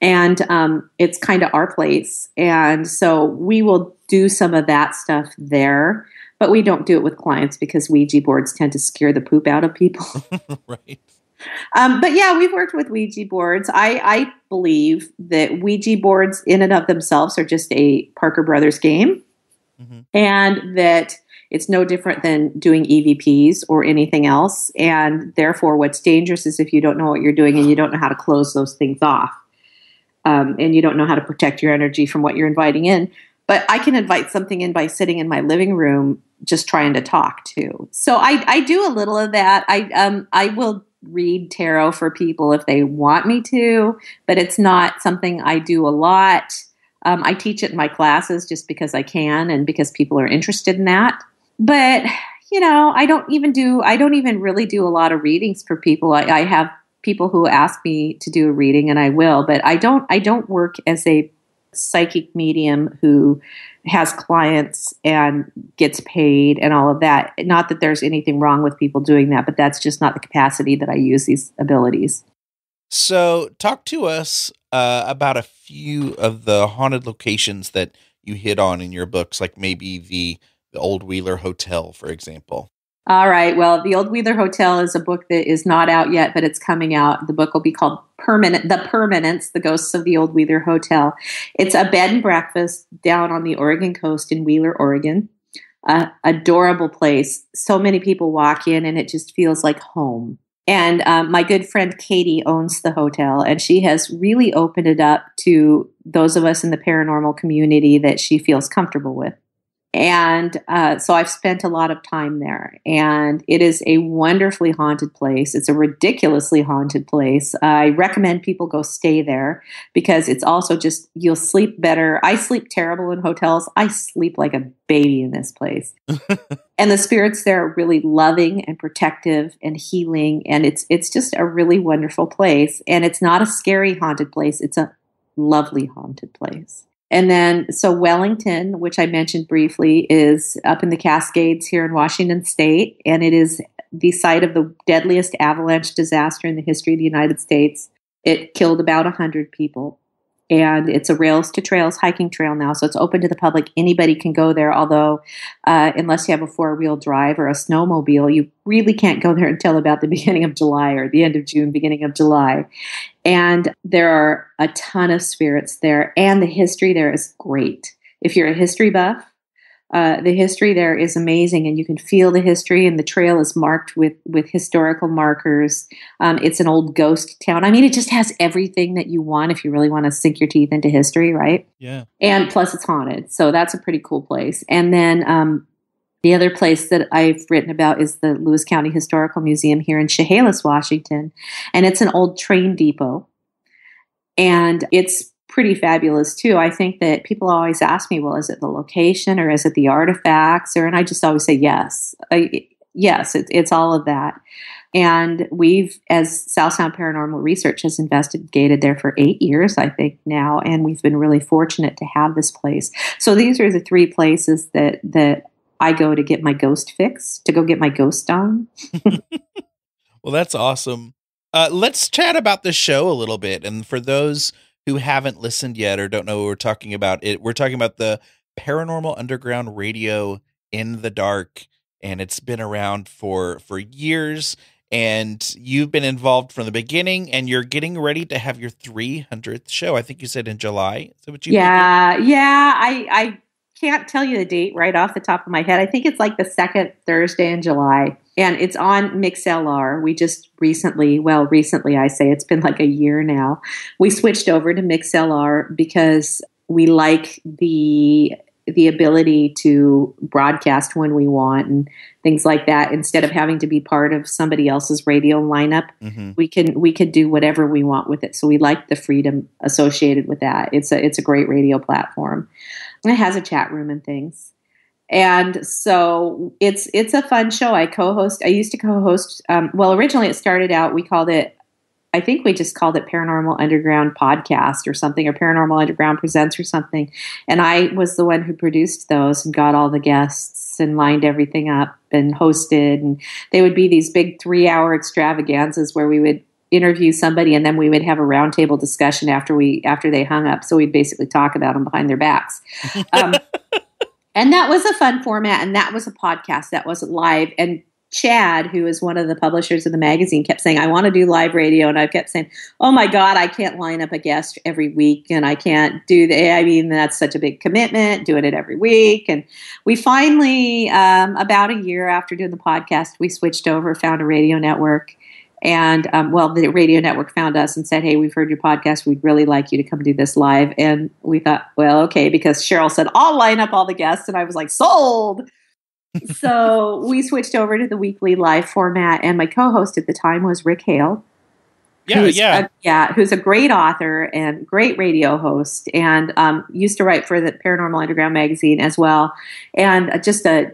and um, it's kind of our place, and so we will do some of that stuff there. But we don't do it with clients because Ouija boards tend to scare the poop out of people. Right. Um, but yeah, we've worked with Ouija boards. I, I believe that Ouija boards in and of themselves are just a Parker Brothers game, mm-hmm. and that it's no different than doing E V Ps or anything else. And therefore, what's dangerous is if you don't know what you're doing and you don't know how to close those things off, um, and you don't know how to protect your energy from what you're inviting in. But I can invite something in by sitting in my living room just trying to talk to. So I, I do a little of that. I um I will read tarot for people if they want me to, but it's not something I do a lot. Um, I teach it in my classes just because I can and because people are interested in that. But, you know, I don't even do – I don't even really do a lot of readings for people. I, I have people who ask me to do a reading, and I will. But I don't I don't work as a – psychic medium who has clients and gets paid and all of that. Not that there's anything wrong with people doing that, but that's just not the capacity that I use these abilities. So talk to us uh, about a few of the haunted locations that you hit on in your books, like maybe the, the Old Wheeler Hotel, for example. All right. Well, the Old Wheeler Hotel is a book that is not out yet, but it's coming out. The book will be called Permanent, The Permanents, The Ghosts of the Old Wheeler Hotel. It's a bed and breakfast down on the Oregon coast in Wheeler, Oregon. Uh, adorable place. So many people walk in and it just feels like home. And um, my good friend Katie owns the hotel, and she has really opened it up to those of us in the paranormal community that she feels comfortable with. And uh, so I've spent a lot of time there, and it is a wonderfully haunted place. It's a ridiculously haunted place. I recommend people go stay there because it's also just, you'll sleep better. I sleep terrible in hotels. I sleep like a baby in this place. And the spirits there are really loving and protective and healing. And it's, it's just a really wonderful place. And it's not a scary haunted place. It's a lovely haunted place. And then, so Wellington, which I mentioned briefly, is up in the Cascades here in Washington State, and it is the site of the deadliest avalanche disaster in the history of the United States. It killed about one hundred people, and it's a Rails to Trails hiking trail now, so it's open to the public. Anybody can go there, although uh, unless you have a four-wheel drive or a snowmobile, you really can't go there until about the beginning of July or the end of June, beginning of July. And there are a ton of spirits there, and the history there is great. If you're a history buff, uh, the history there is amazing, and you can feel the history, and the trail is marked with, with historical markers. Um, it's an old ghost town. I mean, it just has everything that you want if you really want to sink your teeth into history, right? Yeah. And plus it's haunted, so that's a pretty cool place. And then um, the other place that I've written about is the Lewis County Historical Museum here in Chehalis, Washington, and it's an old train depot, and it's pretty fabulous too. I think that people always ask me, well, is it the location or is it the artifacts? Or, and I just always say, yes, I, yes, it, it's all of that. And we've, as South Sound Paranormal Research, has investigated there for eight years, I think now, and we've been really fortunate to have this place. So these are the three places that, that I go to get my ghost fix, to go get my ghost on. Well, that's awesome. Uh, let's chat about the show a little bit. And for those who haven't listened yet or don't know what we're talking about, it we're talking about the Paranormal Underground Radio in the Dark, and it's been around for for years, and you've been involved from the beginning, and you're getting ready to have your three hundredth show. I think you said in July. So what you Yeah, thinking? yeah, I I can't tell you the date right off the top of my head. I think it's like the second Thursday in July, and it's on MixLR. We just recently, well, recently I say it's been like a year now. We switched over to MixLR because we like the the ability to broadcast when we want and things like that. Instead of having to be part of somebody else's radio lineup, mm-hmm. we can we can do whatever we want with it. So we like the freedom associated with that. It's a it's a great radio platform. It has a chat room and things. And so it's it's a fun show. I co-host. I used to co-host. Um, well, originally it started out, we called it, I think we just called it Paranormal Underground Podcast or something, or Paranormal Underground Presents or something. And I was the one who produced those and got all the guests and lined everything up and hosted. And they would be these big three-hour extravaganzas where we would interview somebody and then we would have a roundtable discussion after we after they hung up. So we'd basically talk about them behind their backs. Um, and that was a fun format, and that was a podcast. That wasn't live. And Chad, who is one of the publishers of the magazine, kept saying, I want to do live radio. And I kept saying, oh my God, I can't line up a guest every week, and I can't do that. I mean, that's such a big commitment, doing it every week. And we finally, um, about a year after doing the podcast, we switched over, found a radio network. And, um, well, the radio network found us and said, hey, we've heard your podcast. We'd really like you to come do this live. And we thought, well, okay, because Cheryl said, I'll line up all the guests. And I was like, sold. So we switched over to the weekly live format, and my co-host at the time was Rick Hale. Yeah, yeah. A, yeah, who's a great author and great radio host, and um, used to write for the Paranormal Underground Magazine as well, and just a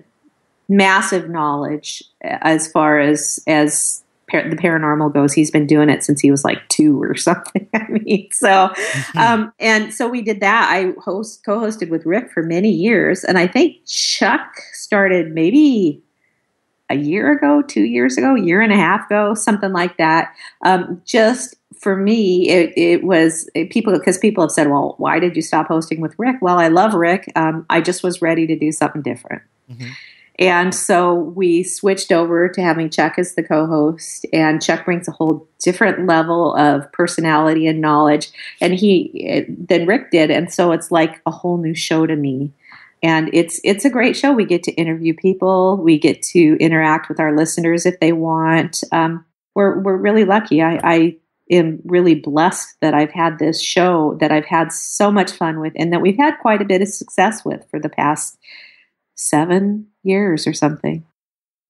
massive knowledge as far as as par- the paranormal goes. He's been doing it since he was like two or something. I mean, so um, and so we did that. I host co-hosted with Rick for many years, and I think Chuck started maybe a year ago, two years ago, a year and a half ago, something like that. Um, just for me, it, it was it, people, because people have said, well, why did you stop hosting with Rick? Well, I love Rick. Um, I just was ready to do something different. Mm-hmm. And so we switched over to having Chuck as the co-host, and Chuck brings a whole different level of personality and knowledge, and he than Rick did. And so it's like a whole new show to me. And it's it's a great show. We get to interview people. We get to interact with our listeners if they want. Um, we're we're really lucky. I, I am really blessed that I've had this show that I've had so much fun with, and that we've had quite a bit of success with for the past seven years or something.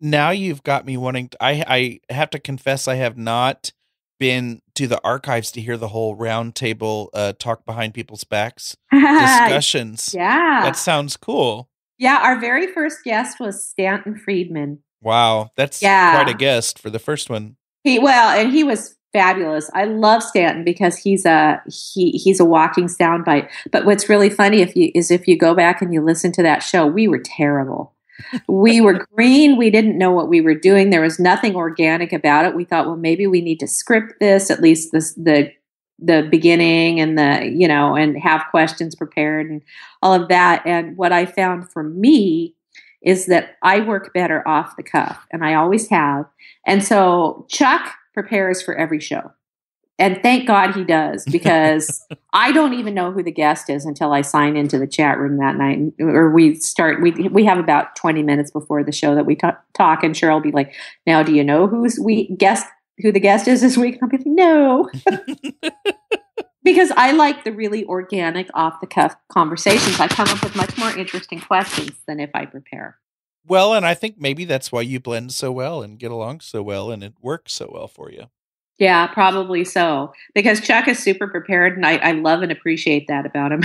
Now you've got me wanting to, I I have to confess I have not been to the archives to hear the whole roundtable uh, talk behind people's backs discussions. Yeah. That sounds cool. Yeah. Our very first guest was Stanton Friedman. Wow. That's yeah. quite a guest for the first one. He, well, and he was fabulous. I love Stanton because he's a, he, he's a walking soundbite. But what's really funny if you, is if you go back and you listen to that show, we were terrible. We were green. We didn't know what we were doing. There was nothing organic about it. We thought, well, maybe we need to script this, at least this, the the beginning and the, you know, and have questions prepared and all of that. And what I found for me is that I work better off the cuff, and I always have. And so Chuck prepares for every show. And thank God he does, because I don't even know who the guest is until I sign into the chat room that night, or we start. We we have about twenty minutes before the show that we t- talk, and Cheryl will be like, "Now, do you know who's we guest? Who the guest is this week?" And I'll be like, "No," because I like the really organic, off the cuff conversations. I come up with much more interesting questions than if I prepare. Well, and I think maybe that's why you blend so well and get along so well, and it works so well for you. Yeah, probably so. Because Chuck is super prepared, and I, I love and appreciate that about him.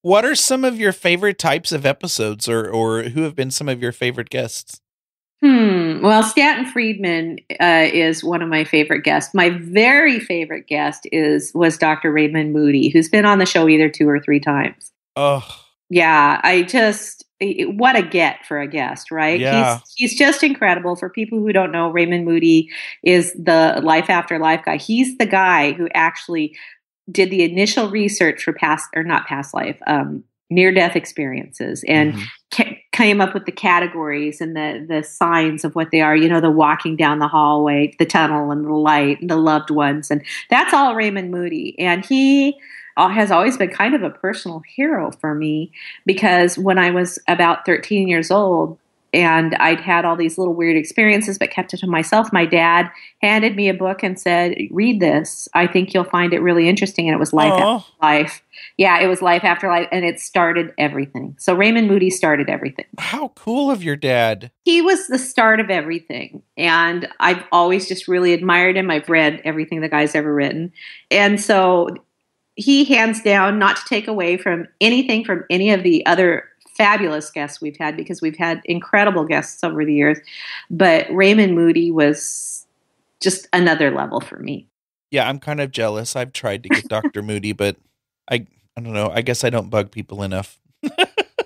What are some of your favorite types of episodes, or or who have been some of your favorite guests? Hmm. Well, Stanton Friedman uh, is one of my favorite guests. My very favorite guest is was Doctor Raymond Moody, who's been on the show either two or three times. Oh, yeah. I just... what a get for a guest, right? Yeah. He's, he's just incredible. For people who don't know, Raymond Moody is the Life After Life guy. He's the guy who actually did the initial research for past or not past life, um, near-death experiences, and mm-hmm. ca- came up with the categories and the the signs of what they are, you know, the walking down the hallway, the tunnel, and the light, and the loved ones. And that's all Raymond Moody. And he has always been kind of a personal hero for me, because when I was about thirteen years old, and I'd had all these little weird experiences but kept it to myself, my dad handed me a book and said, read this. I think you'll find it really interesting. And it was Life Aww. After Life. Yeah, it was Life After Life. And it started everything. So Raymond Moody started everything. How cool of your dad. He was the start of everything. And I've always just really admired him. I've read everything the guy's ever written. And so he, hands down, not to take away from anything from any of the other fabulous guests we've had, because we've had incredible guests over the years, but Raymond Moody was just another level for me. Yeah, I'm kind of jealous. I've tried to get Doctor Moody, but I I don't know. I guess I don't bug people enough.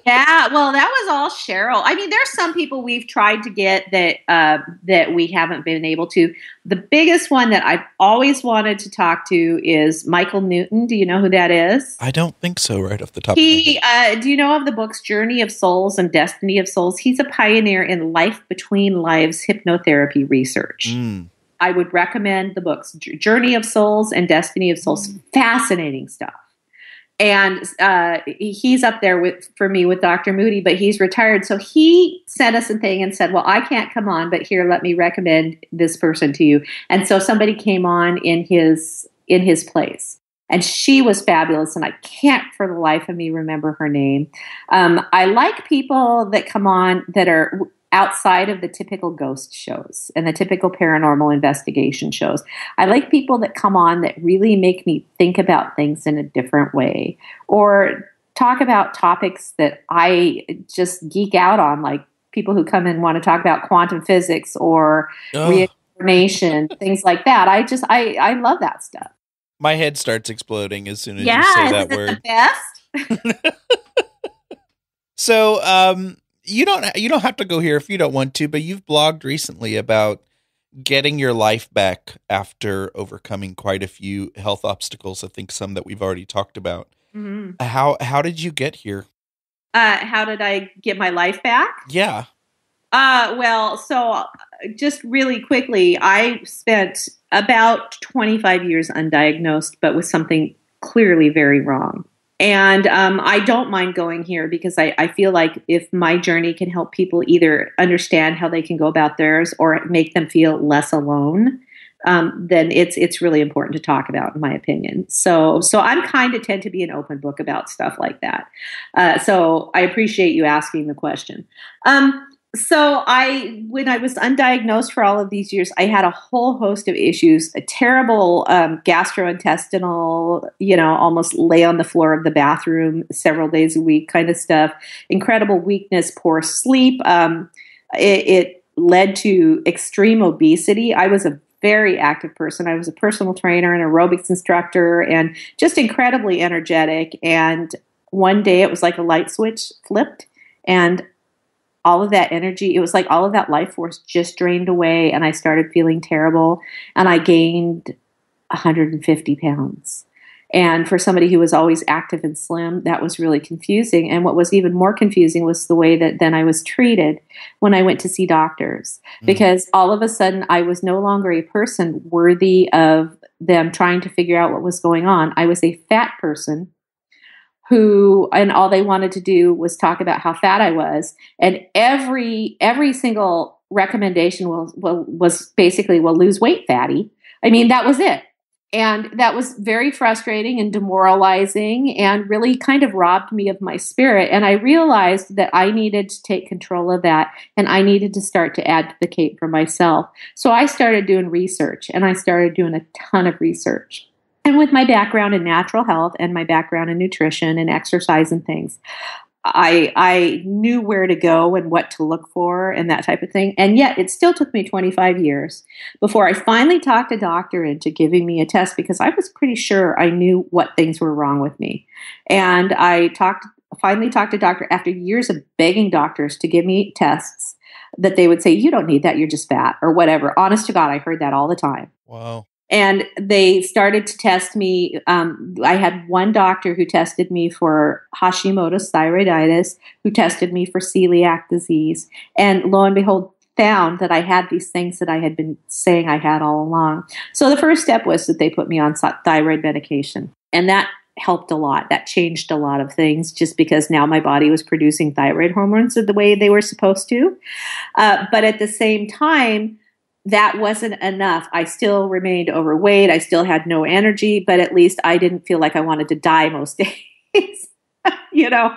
Yeah, well, that was all Cheryl. I mean, there's some people we've tried to get that uh, that we haven't been able to. The biggest one that I've always wanted to talk to is Michael Newton. Do you know who that is? I don't think so, right off the top he, of my head. Uh, do you know of the books Journey of Souls and Destiny of Souls? He's a pioneer in life between lives hypnotherapy research. Mm. I would recommend the books Journey of Souls and Destiny of Souls. Mm. Fascinating stuff. And uh, he's up there with for me with Doctor Moody, but he's retired. So he sent us a thing and said, well, I can't come on, but here, let me recommend this person to you. And so somebody came on in his in his place. And she was fabulous, and I can't for the life of me remember her name. Um, I like people that come on that are outside of the typical ghost shows and the typical paranormal investigation shows. I like people that come on that really make me think about things in a different way, or talk about topics that I just geek out on, like people who come and want to talk about quantum physics or oh. reincarnation, things like that. I just, I, I love that stuff. My head starts exploding as soon as yeah, you say that word. Yeah, isn't it the best? So, um, You don't you don't have to go here if you don't want to, but you've blogged recently about getting your life back after overcoming quite a few health obstacles. I think some that we've already talked about. Mm-hmm. How how did you get here? Uh, how did I get my life back? Yeah. Uh, well, so just really quickly, I spent about twenty-five years undiagnosed, but with something clearly very wrong. And um, I don't mind going here, because I, I feel like if my journey can help people either understand how they can go about theirs or make them feel less alone, um, then it's it's really important to talk about, in my opinion. So so I'm kind of tend to be an open book about stuff like that. Uh, so I appreciate you asking the question. Um, so I when I was undiagnosed for all of these years, I had a whole host of issues, a terrible um, gastrointestinal, you know, almost lay on the floor of the bathroom several days a week kind of stuff, incredible weakness, poor sleep. Um, it, it led to extreme obesity. I was a very active person. I was a personal trainer and aerobics instructor and just incredibly energetic. And one day it was like a light switch flipped, and all of that energy, it was like all of that life force just drained away, and I started feeling terrible, and I gained one hundred fifty pounds. And for somebody who was always active and slim, that was really confusing. And what was even more confusing was the way that then I was treated when I went to see doctors, mm. because all of a sudden I was no longer a person worthy of them trying to figure out what was going on. I was a fat person who, and all they wanted to do was talk about how fat I was. And every every single recommendation was, was basically, well, lose weight, fatty. I mean, that was it. And that was very frustrating and demoralizing, and really kind of robbed me of my spirit. And I realized that I needed to take control of that, and I needed to start to advocate for myself. So I started doing research, and I started doing a ton of research. And with my background in natural health and my background in nutrition and exercise and things, I I knew where to go and what to look for and that type of thing. And yet it still took me twenty-five years before I finally talked a doctor into giving me a test, because I was pretty sure I knew what things were wrong with me. And I talked finally talked to a doctor after years of begging doctors to give me tests that they would say, you don't need that, you're just fat or whatever. Honest to God, I heard that all the time. Wow. And they started to test me. Um, I had one doctor who tested me for Hashimoto's thyroiditis, who tested me for celiac disease. And lo and behold, found that I had these things that I had been saying I had all along. So the first step was that they put me on thyroid medication. And that helped a lot. That changed a lot of things just because now my body was producing thyroid hormones the way they were supposed to. Uh, but at the same time, that wasn't enough. I still remained overweight. I still had no energy, but at least I didn't feel like I wanted to die most days, you know?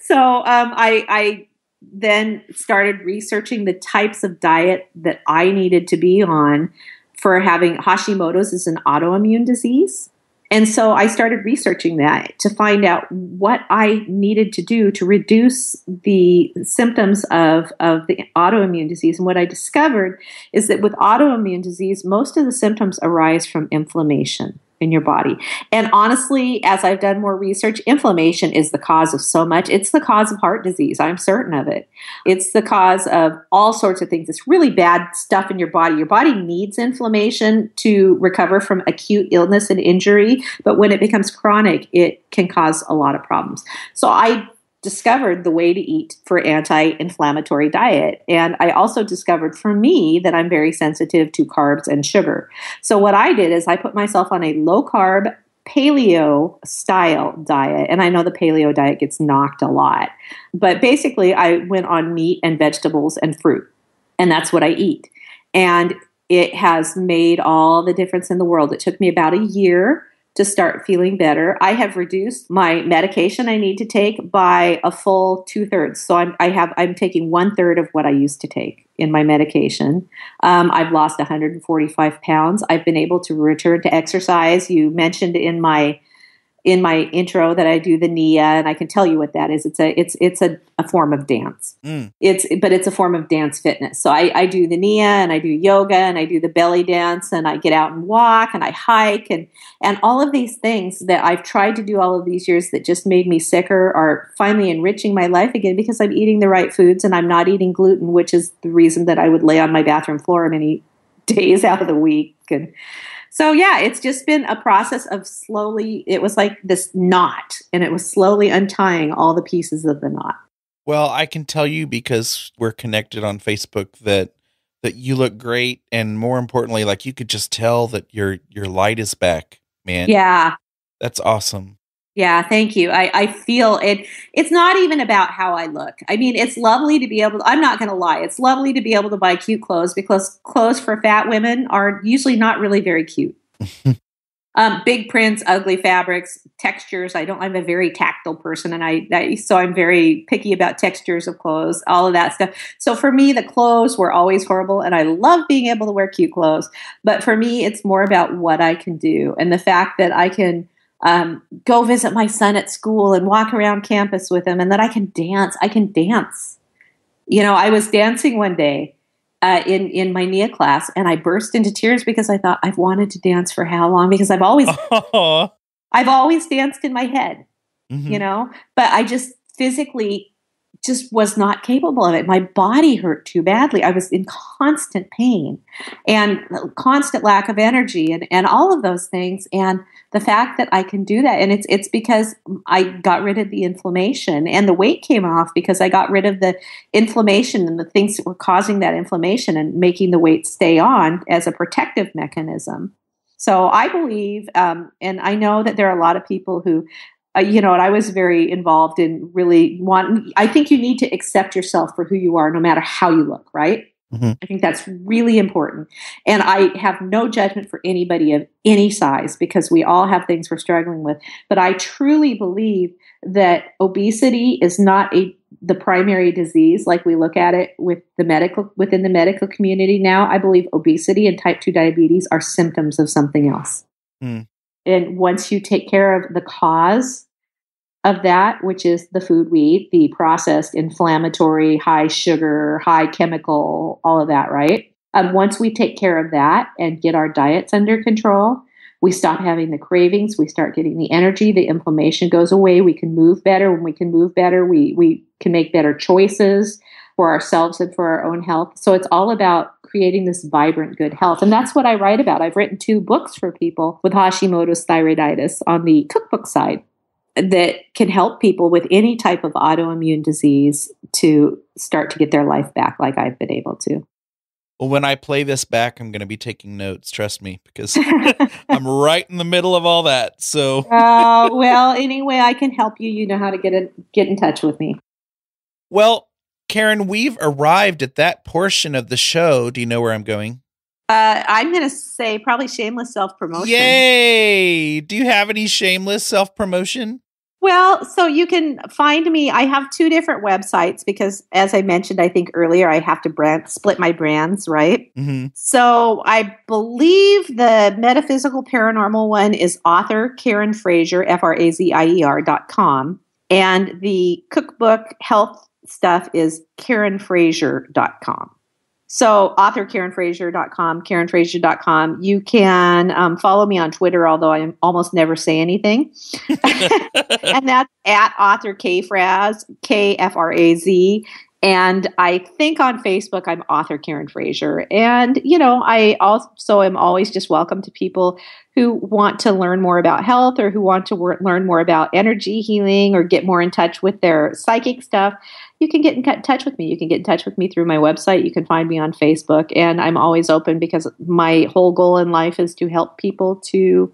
So um, I, I then started researching the types of diet that I needed to be on for having Hashimoto's is an autoimmune disease. And so I started researching that to find out what I needed to do to reduce the symptoms of, of the autoimmune disease. And what I discovered is that with autoimmune disease, most of the symptoms arise from inflammation in your body. And honestly, as I've done more research, inflammation is the cause of so much. It's the cause of heart disease. I'm certain of it. It's the cause of all sorts of things. It's really bad stuff in your body. Your body needs inflammation to recover from acute illness and injury, but when it becomes chronic, it can cause a lot of problems. So I discovered the way to eat for anti-inflammatory diet. And I also discovered for me that I'm very sensitive to carbs and sugar. So what I did is I put myself on a low-carb paleo style diet. And I know the paleo diet gets knocked a lot. But basically I went on meat and vegetables and fruit. And that's what I eat. And it has made all the difference in the world. It took me about a year to start feeling better. I have reduced my medication I need to take by a full two thirds. So I'm, I have, I'm taking one third of what I used to take in my medication. Um, I've lost one hundred forty-five pounds. I've been able to return to exercise. You mentioned in my, in my intro that I do the N I A, and I can tell you what that is. It's a, it's, it's a, a form of dance. Mm. It's, but it's a form of dance fitness. So I, I do the N I A and I do yoga and I do the belly dance and I get out and walk and I hike and, and all of these things that I've tried to do all of these years that just made me sicker are finally enriching my life again because I'm eating the right foods and I'm not eating gluten, which is the reason that I would lay on my bathroom floor many days out of the week. And so, yeah, it's just been a process of slowly, it was like this knot, and it was slowly untying all the pieces of the knot. Well, I can tell you because we're connected on Facebook that that you look great. And more importantly, like you could just tell that your your light is back, man. Yeah. That's awesome. Yeah, thank you. I, I feel it. It's not even about how I look. I mean, it's lovely to be able to, I'm not going to lie. It's lovely to be able to buy cute clothes because clothes for fat women are usually not really very cute. um, big prints, ugly fabrics, textures. I don't, I'm a very tactile person. And I, I, so I'm very picky about textures of clothes, all of that stuff. So for me, the clothes were always horrible. And I love being able to wear cute clothes. But for me, it's more about what I can do. And the fact that I can Um, go visit my son at school and walk around campus with him, and that I can dance. I can dance. You know, I was dancing one day uh, in, in my N I A class, and I burst into tears because I thought, I've wanted to dance for how long? Because I've always, oh. I've always danced in my head, mm-hmm. you know, but I just physically just was not capable of it. My body hurt too badly. I was in constant pain and constant lack of energy and, and all of those things. And the fact that I can do that, and it's it's because I got rid of the inflammation, and the weight came off because I got rid of the inflammation and the things that were causing that inflammation and making the weight stay on as a protective mechanism. So I believe, um, and I know that there are a lot of people who Uh, you know, and I was very involved in really wanting, I think you need to accept yourself for who you are, no matter how you look, right? Mm-hmm. I think that's really important. And I have no judgment for anybody of any size because we all have things we're struggling with. But I truly believe that obesity is not a the primary disease like we look at it with the medical within the medical community now. I believe obesity and type two diabetes are symptoms of something else. Mm. And once you take care of the cause of that, which is the food we eat, the processed, inflammatory, high sugar, high chemical, all of that, right? Um, once we take care of that and get our diets under control, we stop having the cravings, we start getting the energy, the inflammation goes away, we can move better. When we can move better, we, we can make better choices. for ourselves and for our own health. So it's all about creating this vibrant, good health. And that's what I write about. I've written two books for people with Hashimoto's thyroiditis on the cookbook side that can help people with any type of autoimmune disease to start to get their life back like I've been able to. Well, when I play this back, I'm going to be taking notes. Trust me, because I'm right in the middle of all that. So, uh, well, any way I can help you, you know how to get in, get in touch with me. Well, Karen, we've arrived at that portion of the show. Do you know where I'm going? Uh, I'm going to say probably shameless self-promotion. Yay! Do you have any shameless self-promotion? Well, so you can find me. I have two different websites because, as I mentioned, I think earlier, I have to brand, split my brands, right? Mm-hmm. So I believe the metaphysical paranormal one is author Karen Frazier, F-R-A-Z-I-E-R dot com. And the cookbook health stuff is Karen Frazier dot com. So author Karen Frazier dot com, Karen Frazier dot com. You can um, follow me on Twitter, although I almost never say anything. And that's at author K Fraz, K F R A Z. And I think on Facebook, I'm author Karen Frazier. And, you know, I also am always just welcome to people who want to learn more about health or who want to wor- learn more about energy healing or get more in touch with their psychic stuff. You can get in touch with me. You can get in touch with me through my website. You can find me on Facebook. And I'm always open because my whole goal in life is to help people to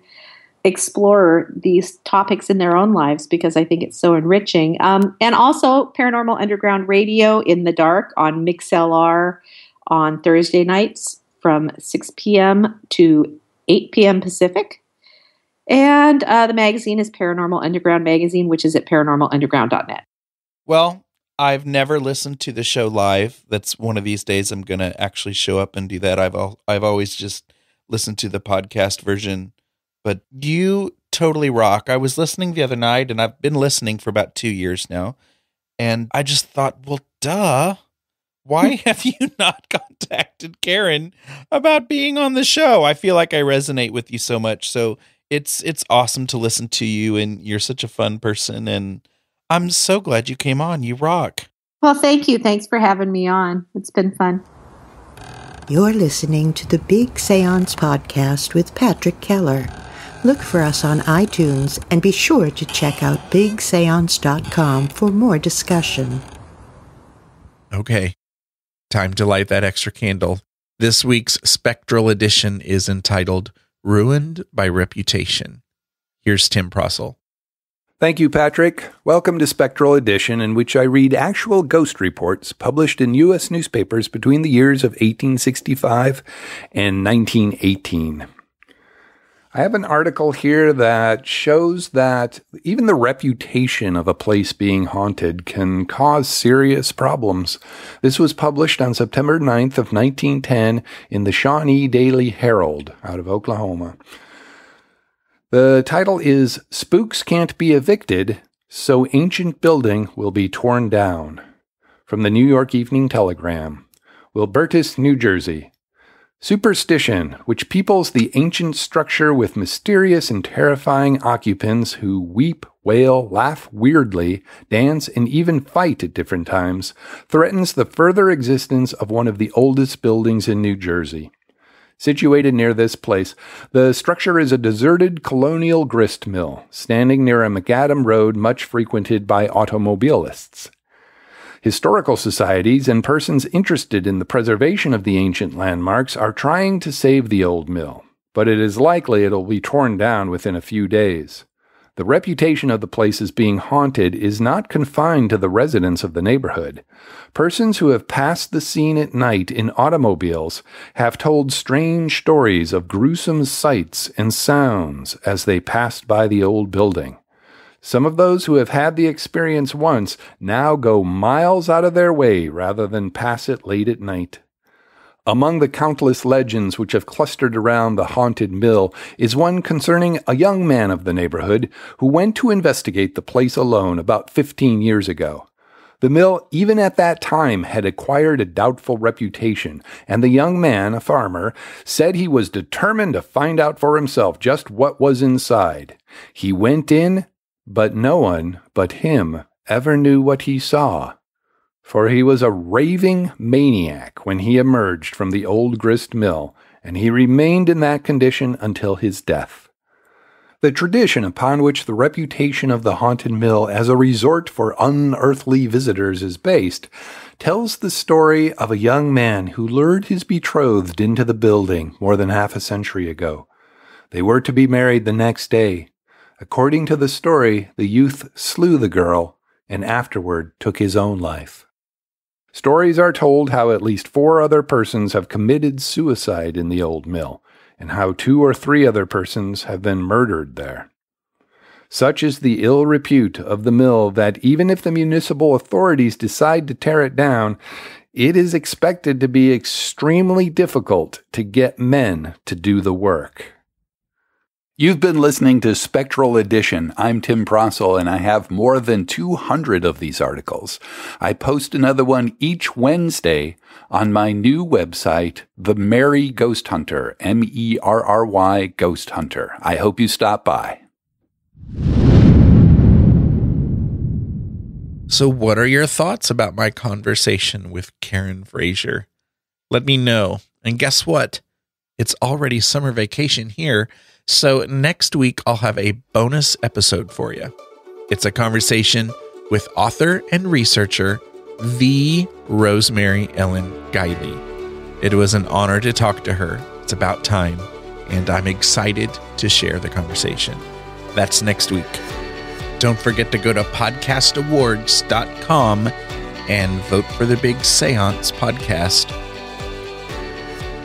explore these topics in their own lives because I think it's so enriching. Um, and also Paranormal Underground Radio in the Dark on MixLR on Thursday nights from six p.m. to eight p.m. Pacific. And uh, the magazine is Paranormal Underground Magazine, which is at paranormal underground dot net. Well, I've never listened to the show live. That's one of these days I'm going to actually show up and do that. I've al- I've always just listened to the podcast version, but you totally rock. I was listening the other night, and I've been listening for about two years now, and I just thought, well, duh, why have you not contacted Karen about being on the show? I feel like I resonate with you so much, so it's it's awesome to listen to you, and you're such a fun person, and I'm so glad you came on. You rock. Well, thank you. Thanks for having me on. It's been fun. You're listening to the Big Seance Podcast with Patrick Keller. Look for us on iTunes and be sure to check out big seance dot com for more discussion. Okay. Time to light that extra candle. This week's Spectral Edition is entitled Ruined by Reputation. Here's Tim Prussell. Thank you, Patrick. Welcome to Spectral Edition, in which I read actual ghost reports published in U S newspapers between the years of eighteen sixty-five and nineteen eighteen. I have an article here that shows that even the reputation of a place being haunted can cause serious problems. This was published on September ninth of nineteen ten in the Shawnee Daily Herald out of Oklahoma. The title is, Spooks Can't Be Evicted, So Ancient Building Will Be Torn Down. From the New York Evening Telegram. Wilbertus, New Jersey. Superstition, which peoples the ancient structure with mysterious and terrifying occupants who weep, wail, laugh weirdly, dance, and even fight at different times, threatens the further existence of one of the oldest buildings in New Jersey. Situated near this place, the structure is a deserted colonial grist mill, standing near a macadam road much frequented by automobilists. Historical societies and persons interested in the preservation of the ancient landmarks are trying to save the old mill, but it is likely it'll be torn down within a few days. The reputation of the place as being haunted is not confined to the residents of the neighborhood. Persons who have passed the scene at night in automobiles have told strange stories of gruesome sights and sounds as they passed by the old building. Some of those who have had the experience once now go miles out of their way rather than pass it late at night. Among the countless legends which have clustered around the haunted mill is one concerning a young man of the neighborhood who went to investigate the place alone about fifteen years ago. The mill, even at that time, had acquired a doubtful reputation, and the young man, a farmer, said he was determined to find out for himself just what was inside. He went in, but no one but him ever knew what he saw. for he was a raving maniac when he emerged from the old grist mill, and he remained in that condition until his death. The tradition upon which the reputation of the haunted mill as a resort for unearthly visitors is based tells the story of a young man who lured his betrothed into the building more than half a century ago. They were to be married the next day. According to the story, the youth slew the girl and afterward took his own life. Stories are told how at least four other persons have committed suicide in the old mill, and how two or three other persons have been murdered there. Such is the ill repute of the mill that even if the municipal authorities decide to tear it down, it is expected to be extremely difficult to get men to do the work. You've been listening to Spectral Edition. I'm Tim Prussell, and I have more than two hundred of these articles. I post another one each Wednesday on my new website, The Merry Ghost Hunter, M E R R Y Ghost Hunter. I hope you stop by. So what are your thoughts about my conversation with Karen Frazier? Let me know. And guess what? It's already summer vacation here. So next week, I'll have a bonus episode for you. It's a conversation with author and researcher, the Rosemary Ellen Guiley. It was an honor to talk to her. It's about time, and I'm excited to share the conversation. That's next week. Don't forget to go to podcast awards dot com and vote for the Big Seance podcast.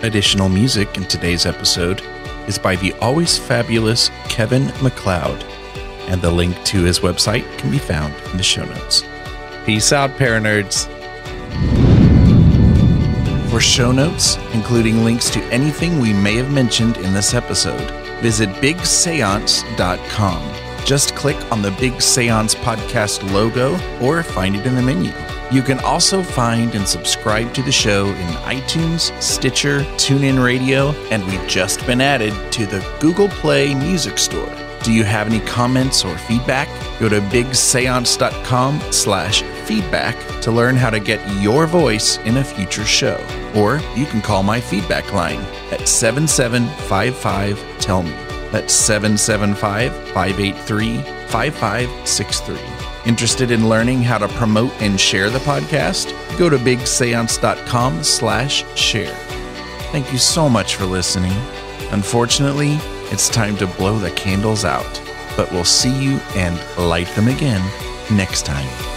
Additional music in today's episode is by the always fabulous Kevin MacLeod, and the link to his website can be found in the show notes. Peace out, Paranerds. For show notes, including links to anything we may have mentioned in this episode, visit big seance dot com. Just click on the Big Seance podcast logo or find it in the menu. You can also find and subscribe to the show in iTunes, Stitcher, TuneIn Radio, and we've just been added to the Google Play Music Store. Do you have any comments or feedback? Go to bigseance.com slash feedback to learn how to get your voice in a future show. Or you can call my feedback line at seven seven five five T E L L M E. That's seven seven five, five eight three, five five six three. Interested in learning how to promote and share the podcast? Go to bigseance.com slash share. Thank you so much for listening. Unfortunately, it's time to blow the candles out, but we'll see you and light them again next time.